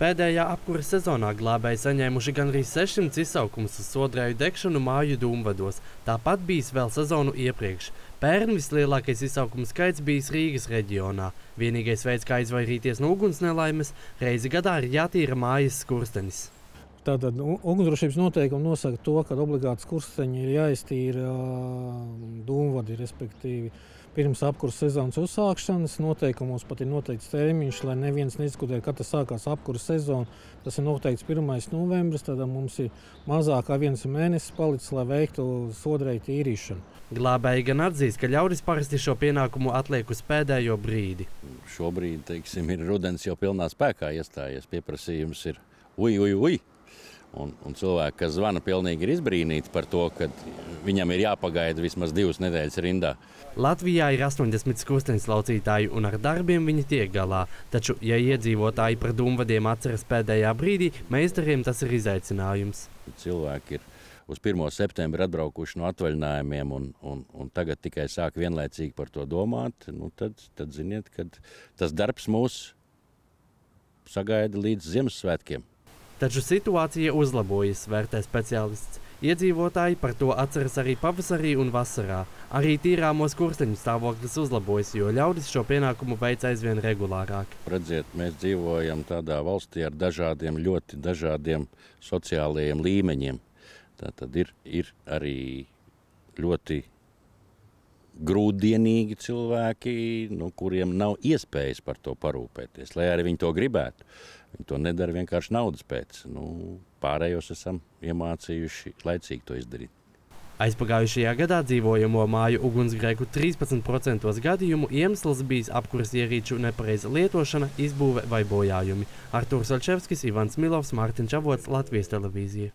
Pēdējā apkura sezonā glābēji saņēmuši gandrīz 600 izsaukumus uz sodrēju degšanu māju dūmvados, tāpat bijis vēl sezonu iepriekš. Pērn vislielākais izsaukuma skaits bijis Rīgas reģionā. Vienīgais veids, kā izvairīties no ugunsnelaimes, reizi gadā ir jātīra mājas skurstenis. Tātad ugunsdrošības noteikumi nosaka to, ka obligāti skursteņi ir jāiztīra dūmvadi, respektīvi pirms apkurses sezonas uzsākšanas. Noteikumos pat ir noteikts termiņš, lai neviens nediskutē, kad tas sākās apkurses sezona. Tas ir noteikts 1. novembris, tad mums ir mazāk kā 1 mēnesis palicis, lai veiktu sodrēju tīrīšanu. Glābēji gan atzīst, ka ļaudis parasti šo pienākumu atliek uz pēdējo brīdi. Šobrīd, teiksim, ir rudens jau pilnā spēkā iestājies, pieprasījums ir uj. Un cilvēki, kas zvana, pilnīgi ir izbrīnīti par to, ka viņam ir jāpagaida vismaz 2 nedēļas rindā. Latvijā ir 80 skursteņu laucītāju un ar darbiem viņi tiek galā. Taču, ja iedzīvotāji par dūmvadiem atceras pēdējā brīdī, meistariem tas ir izaicinājums. Cilvēki ir uz 1. septembra atbraukuši no atvaļinājumiem un tagad tikai sāk vienlaicīgi par to domāt. Nu, tad ziniet, ka tas darbs mūs sagaida līdz Ziemassvētkiem. Taču situācija uzlabojas, vērtē speciālists. Iedzīvotāji par to atceras arī pavasarī un vasarā. Arī tīrāmo skursteņu stāvoklis uzlabojas, jo ļaudis šo pienākumu veic aizvien regulārāk. Redziet, mēs dzīvojam tādā valstī ar dažādiem, ļoti dažādiem sociālajiem līmeņiem. Tātad ir arī ļoti grūtdienīgi cilvēki, kuriem nav iespējas par to parūpēties, lai arī viņi to gribētu. Viņi to nedara vienkārši naudas pēc. Pārējos esam iemācījuši laicīgi to izdarīt. Aizpagājušajā gadā dzīvojamo māju ugunsgrēku 13% gadījumu iemesls bijis apkuras ierīču nepareiza lietošana, izbūve vai bojājumi. Artūrs Saļčevskis, Ivans Milovs, Mārtiņš Čavots, Latvijas televīzija.